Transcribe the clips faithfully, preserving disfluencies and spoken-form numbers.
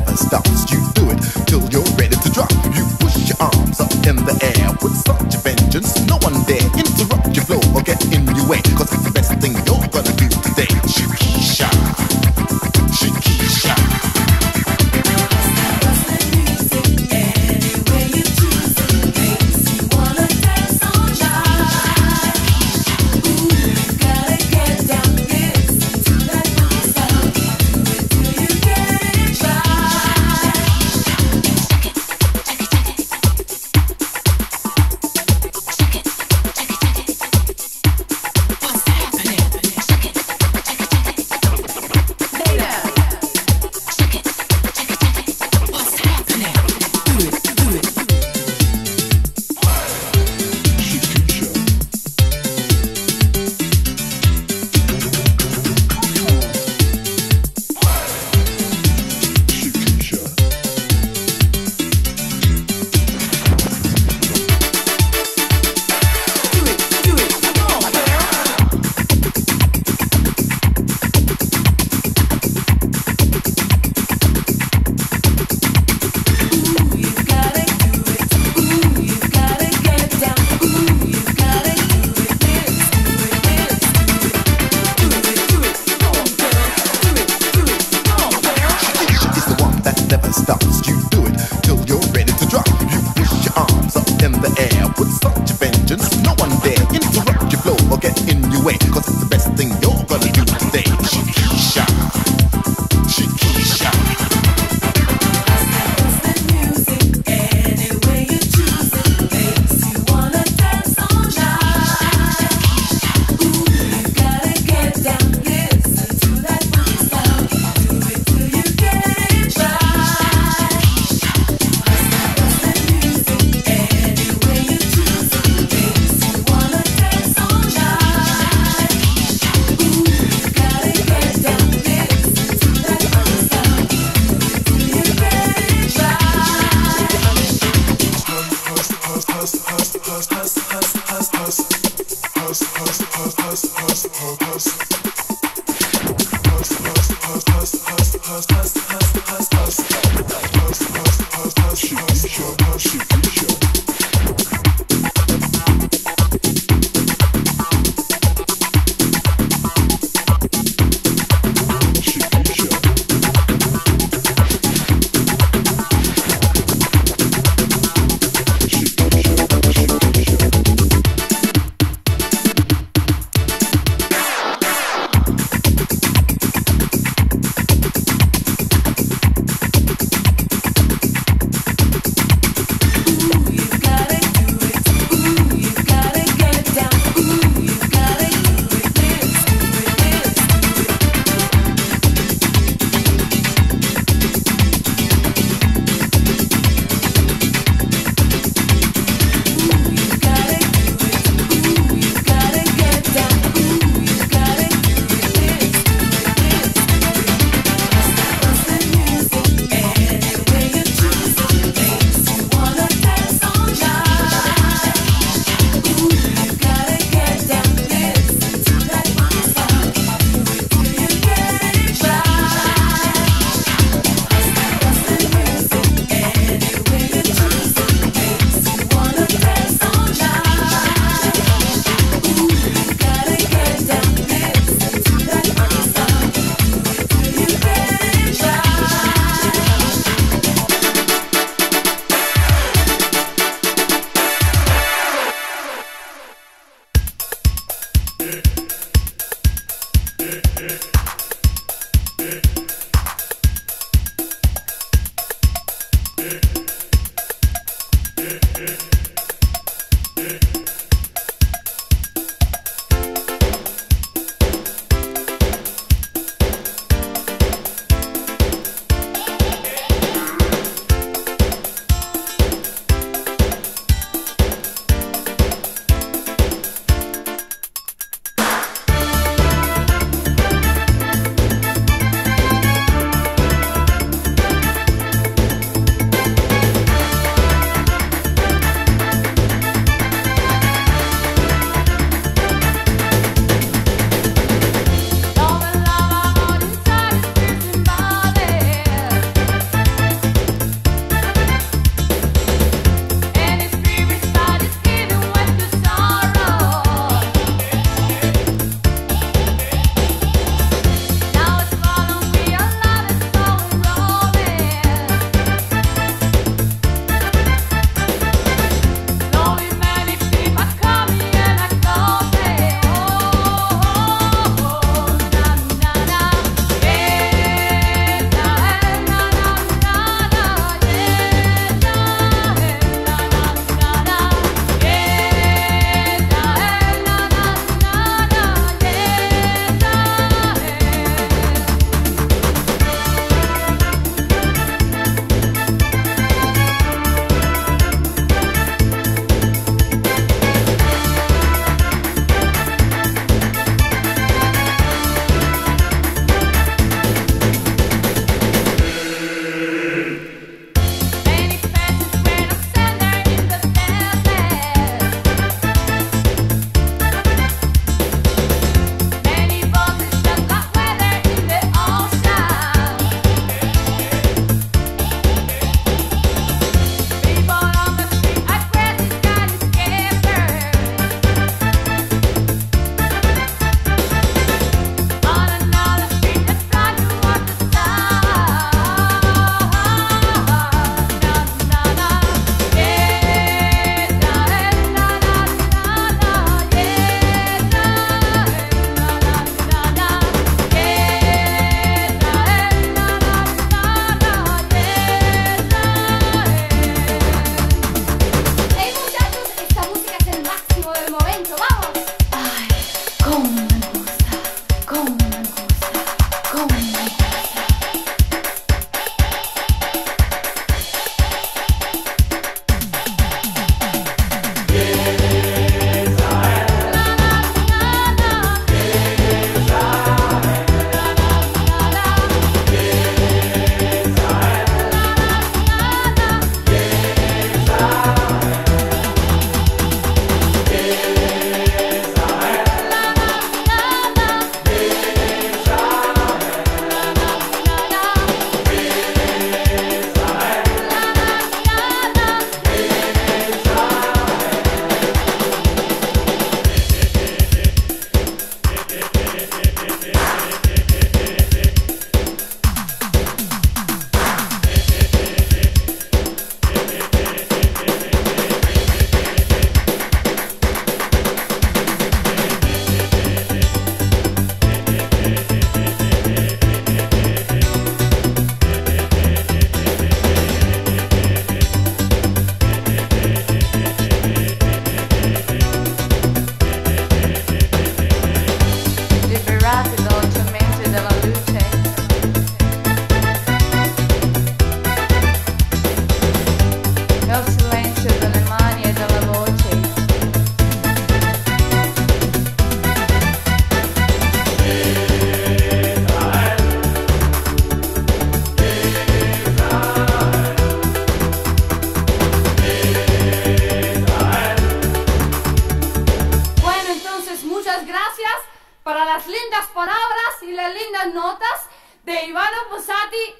never stops. You do it till you're ready to drop. You push your arms up in the air with such a vengeance, no one dare interrupt your flow or get in your way, cause it's the best thing you're gonna do today. Shikisha, Shikisha.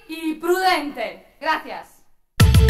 y Prudente. Gracias. Baby.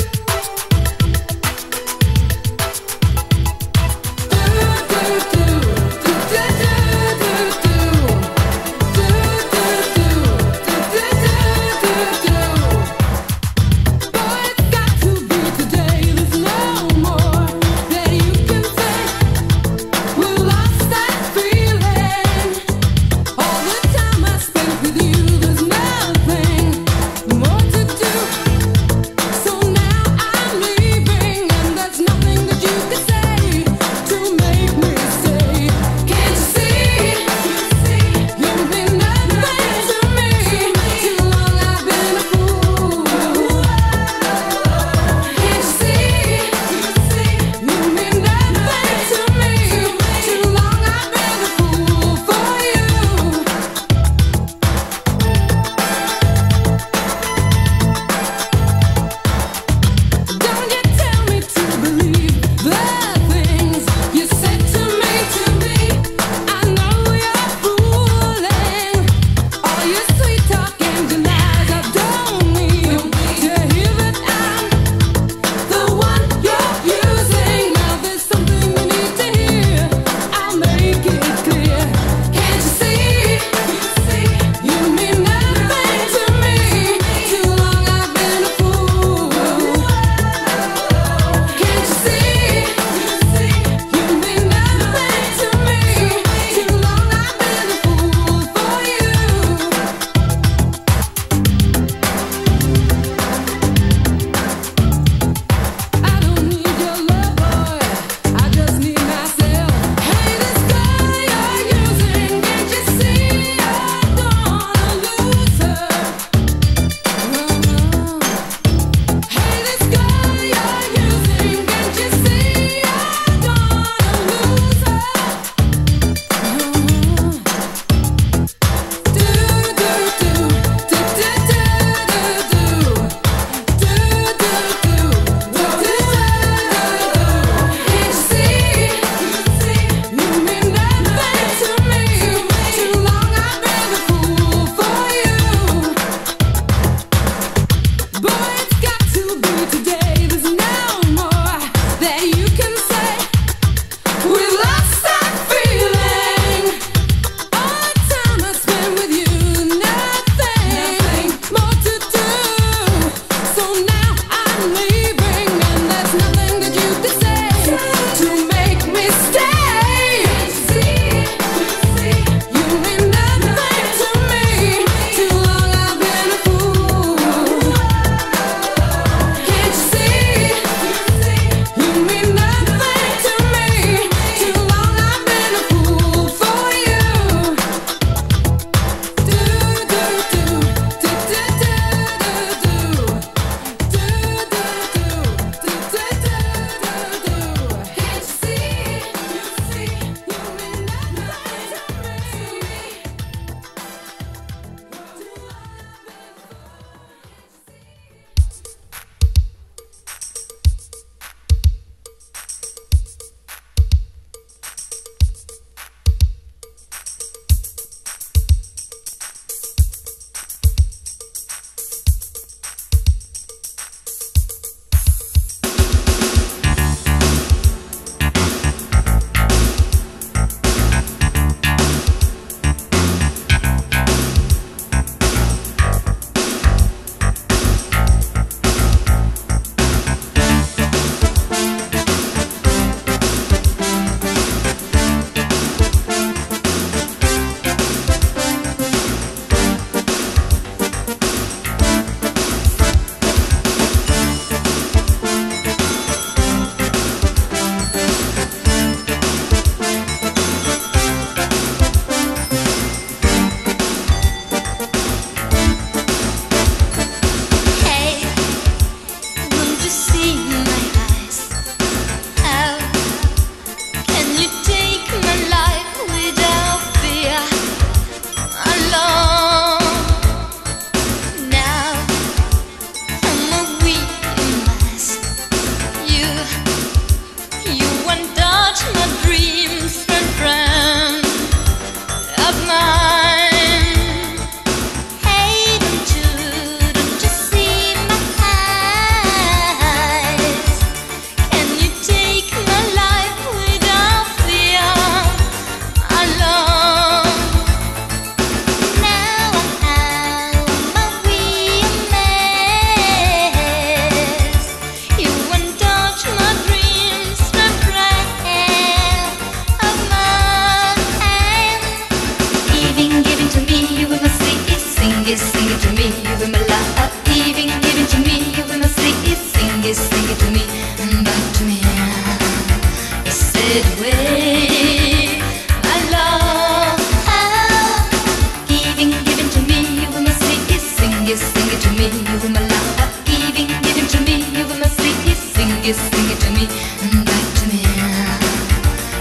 to me with my love, that giving, giving to me with my sweet, sing it, sing it to me and back to me.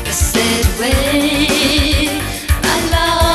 You said away, my love.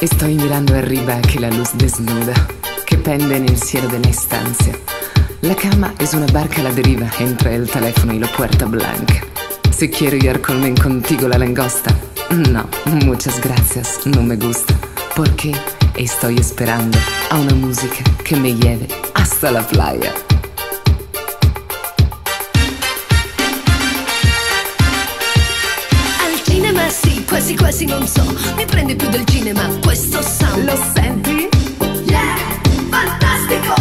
Estoy mirando arriba que la luz desnuda que pende en el cielo de la estancia. La cama es una barca a la deriva entre el teléfono y la puerta blanca. Si quiero ir colmen contigo la langosta. No, muchas gracias, no me gusta. Porque estoy esperando a una música que me lleve hasta la playa. Quasi quasi non so, mi prende più del cinema questo sound. Lo senti? Yeah, fantastico!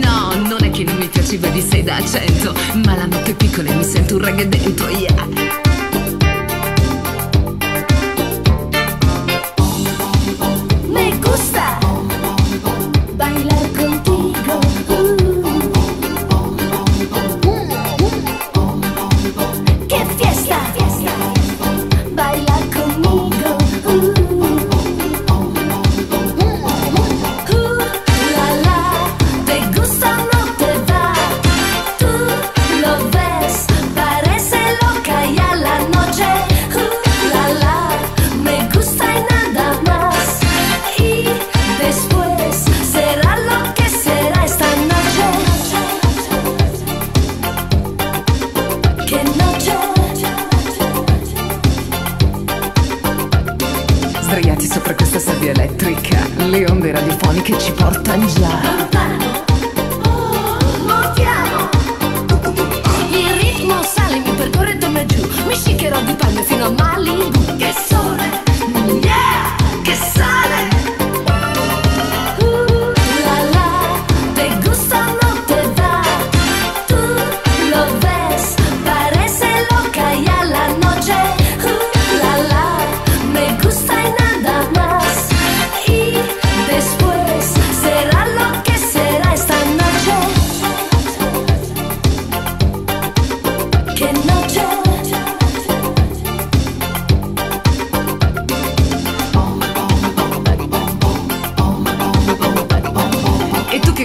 No, non è che non mi piaceva di sei da cento, ma la notte piccola e mi sento un reggae dentro, yeah. Me gusta bailar contigo. uh. mm. Che fiesta! Che fiesta! Sdraiati sopra questa sedia elettrica, le onde radiofoniche ci portano già lontano, mortiamo. Il ritmo sale, mi percorre intorno e giù, mi scicherò di palme fino a Malibu. Che sole, yeah, che sale.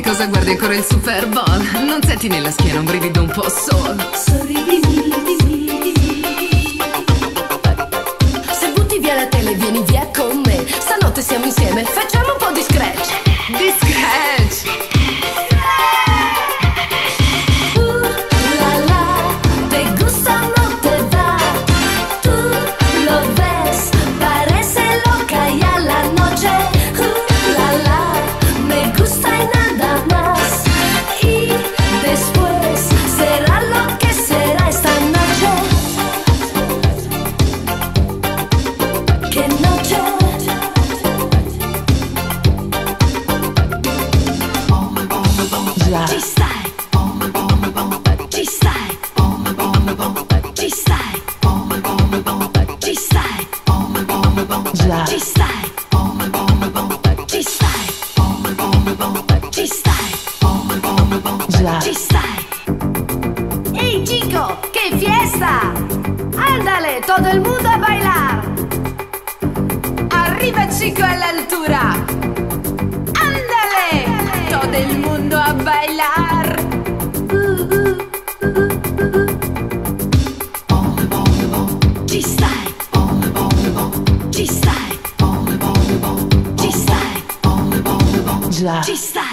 Cosa guardi ancora il Super Bowl? Non senti nella schiena un brivido un po' solo? Sorridimi, se butti via la tele vieni via con me. Stanotte siamo insieme, facciamo un po' di scratch. Di scratch! Ci stai, ci stai, ci stai, ci stai, ci stai, ci stai, ci stai, ci stai. Ehi chico, che fiesta! Andale, todo el mundo a bailar. Arriba chico a la altura. Del mundo a bailar. uh, uh, uh, uh. Ci stai, ci stai, ci stai, ci stai.